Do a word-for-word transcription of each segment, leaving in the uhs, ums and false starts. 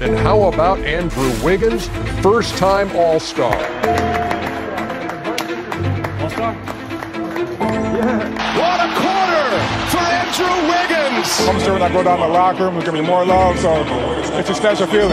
And how about Andrew Wiggins, first-time All-Star? All-Star? Yeah. What a quarter for Andrew Wiggins! I'm sure when I go down my locker room, there's going to be more love, so it's a special feeling.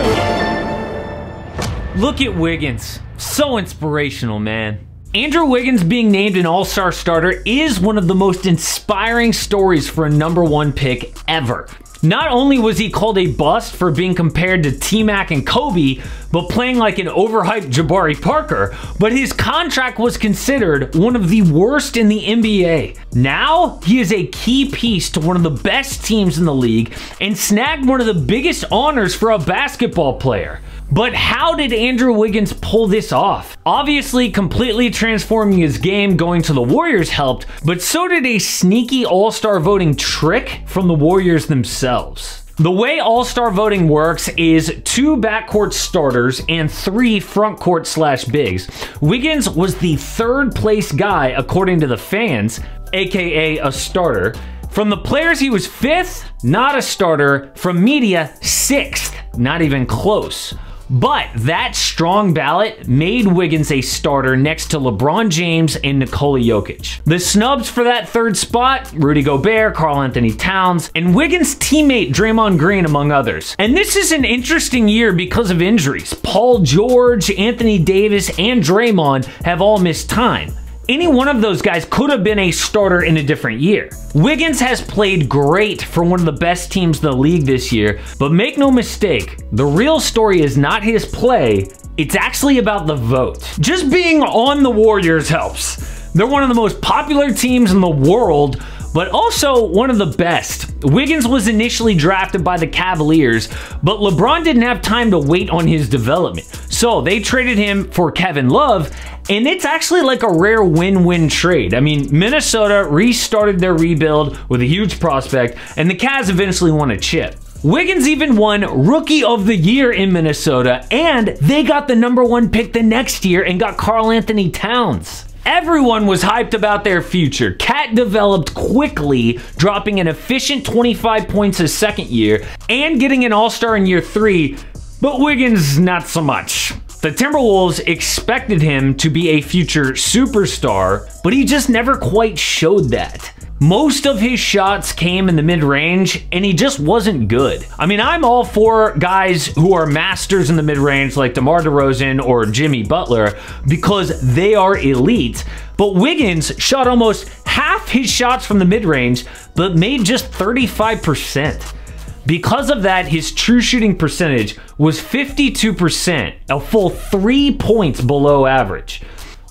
Look at Wiggins. So inspirational, man. Andrew Wiggins being named an All-Star starter is one of the most inspiring stories for a number one pick ever. Not only was he called a bust for being compared to T-Mac and Kobe, but playing like an overhyped Jabari Parker, but his contract was considered one of the worst in the N B A. Now, he is a key piece to one of the best teams in the league and snagged one of the biggest honors for a basketball player. But how did Andrew Wiggins pull this off? Obviously, completely transforming his game going to the Warriors helped, but so did a sneaky All-Star voting trick from the Warriors themselves. The way All-Star voting works is two backcourt starters and three frontcourt slash bigs. Wiggins was the third place guy according to the fans, aka a starter. From the players, he was fifth, not a starter. From media, sixth, not even close. But that strong ballot made Wiggins a starter next to LeBron James and Nikola Jokic. The snubs for that third spot, Rudy Gobert, Karl-Anthony Towns, and Wiggins' teammate Draymond Green, among others. And this is an interesting year because of injuries. Paul George, Anthony Davis, and Draymond have all missed time. Any one of those guys could have been a starter in a different year. Wiggins has played great for one of the best teams in the league this year, but make no mistake, the real story is not his play, it's actually about the vote. Just being on the Warriors helps. They're one of the most popular teams in the world, but also one of the best. Wiggins was initially drafted by the Cavaliers, but LeBron didn't have time to wait on his development. So they traded him for Kevin Love, and it's actually like a rare win-win trade. I mean, Minnesota restarted their rebuild with a huge prospect, and the Cavs eventually won a chip. Wiggins even won Rookie of the Year in Minnesota, and they got the number one pick the next year and got Karl-Anthony Towns. Everyone was hyped about their future. Cat developed quickly, dropping an efficient twenty-five points his second year and getting an All-Star in year three, but Wiggins not so much. The Timberwolves expected him to be a future superstar, but he just never quite showed that. Most of his shots came in the mid-range, and he just wasn't good. I mean, I'm all for guys who are masters in the mid-range like DeMar DeRozan or Jimmy Butler because they are elite, but Wiggins shot almost half his shots from the mid-range but made just thirty-five percent. Because of that, his true shooting percentage was fifty-two percent, a full three points below average.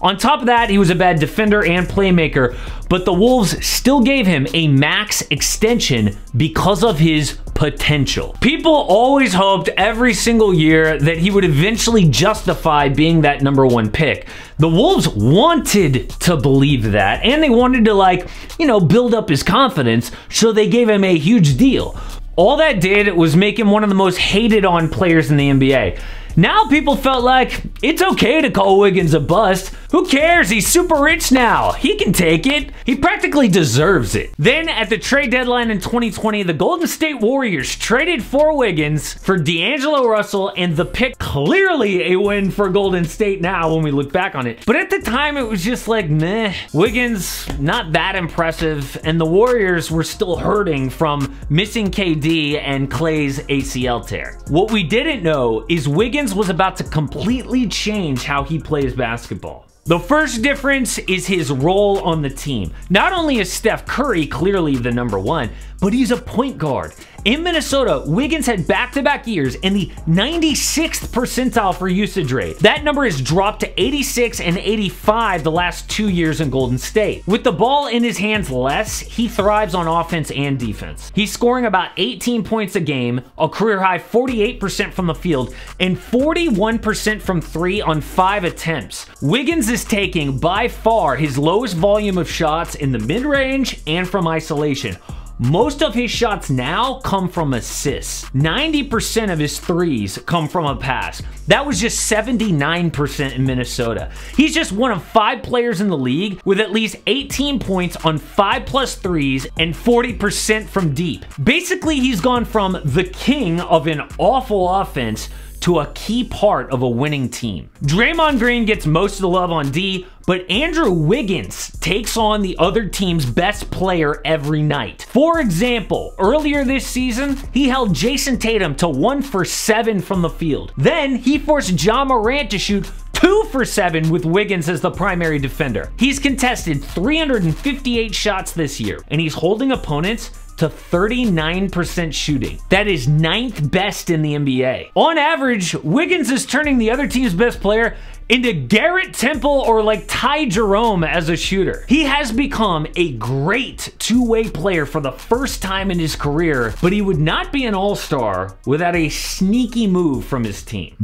On top of that, he was a bad defender and playmaker, but the Wolves still gave him a max extension because of his potential. People always hoped every single year that he would eventually justify being that number one pick. The Wolves wanted to believe that, and they wanted to, like, you know, build up his confidence, so they gave him a huge deal. All that did was make him one of the most hated on players in the N B A. Now people felt like, it's okay to call Wiggins a bust. Who cares? He's super rich now. He can take it. He practically deserves it. Then at the trade deadline in twenty twenty, the Golden State Warriors traded for Wiggins for D'Angelo Russell and the pick, clearly a win for Golden State now when we look back on it. But at the time it was just like, meh. Wiggins, not that impressive, and the Warriors were still hurting from missing K D and Klay's A C L tear. What we didn't know is Wiggins was about to completely change how he plays basketball. The first difference is his role on the team. Not only is Steph Curry clearly the number one, but he's a point guard. In Minnesota, Wiggins had back-to-back years in the ninety-sixth percentile for usage rate. That number has dropped to eighty-six and eighty-five the last two years in Golden State. With the ball in his hands less, he thrives on offense and defense. He's scoring about eighteen points a game, a career-high forty-eight percent from the field, and forty-one percent from three on five attempts. Wiggins is taking by far his lowest volume of shots in the mid-range and from isolation. Most of his shots now come from assists. ninety percent of his threes come from a pass. That was just seventy-nine percent in Minnesota. He's just one of five players in the league with at least eighteen points on five plus threes and forty percent from deep. Basically, he's gone from the king of an awful offense to a key part of a winning team. Draymond Green gets most of the love on D, but Andrew Wiggins takes on the other team's best player every night. For example, earlier this season, he held Jason Tatum to one for seven from the field. Then he forced Ja Morant to shoot two for seven with Wiggins as the primary defender. He's contested three hundred fifty-eight shots this year, and he's holding opponents to thirty-nine percent shooting. That is ninth best in the N B A. On average, Wiggins is turning the other team's best player into Garrett Temple or like Ty Jerome as a shooter. He has become a great two-way player for the first time in his career, but he would not be an All-Star without a sneaky move from his team.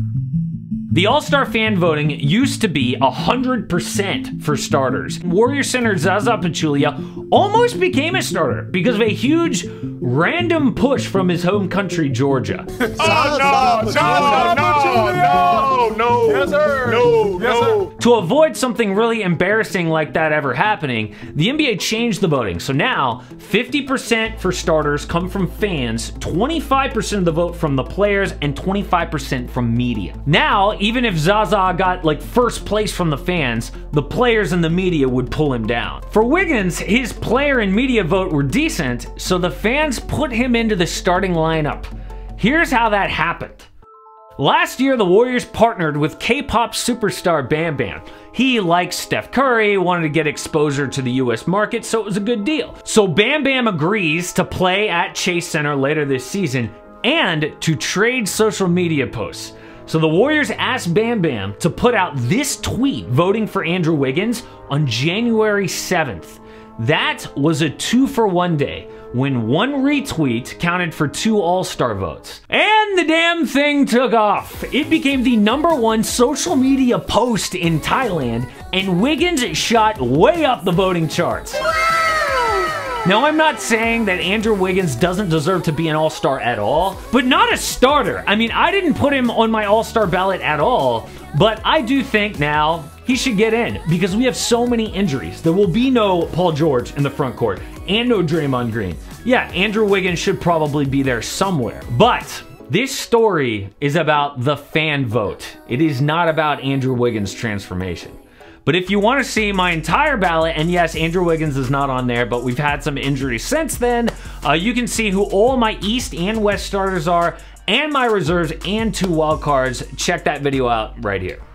The All-Star fan voting used to be one hundred percent for starters. Warrior center Zaza Pachulia almost became a starter because of a huge random push from his home country, Georgia. Oh no, Zaza Pachulia! No, no, no, yes, sir. No, yes, no. To avoid something really embarrassing like that ever happening, the N B A changed the voting. So now, fifty percent for starters come from fans, twenty-five percent of the vote from the players, and twenty-five percent from media. Now, even if Zaza got like first place from the fans, the players and the media would pull him down. For Wiggins, his player and media vote were decent, so the fans put him into the starting lineup. Here's how that happened. Last year, the Warriors partnered with K-pop superstar Bam Bam. He likes Steph Curry, wanted to get exposure to the U S market, so it was a good deal. So Bam Bam agrees to play at Chase Center later this season and to trade social media posts. So the Warriors asked Bam Bam to put out this tweet voting for Andrew Wiggins on January seventh. That was a two for one day, when one retweet counted for two All-Star votes. And the damn thing took off. It became the number one social media post in Thailand, and Wiggins shot way up the voting charts. Now, I'm not saying that Andrew Wiggins doesn't deserve to be an All-Star at all, but not a starter. I mean, I didn't put him on my All-Star ballot at all, but I do think now he should get in because we have so many injuries. There will be no Paul George in the front court and no Draymond Green. Yeah, Andrew Wiggins should probably be there somewhere, but this story is about the fan vote. It is not about Andrew Wiggins' transformation. But if you want to see my entire ballot, and yes, Andrew Wiggins is not on there, but we've had some injuries since then, uh, you can see who all my East and West starters are, and my reserves, and two wild cards. Check that video out right here.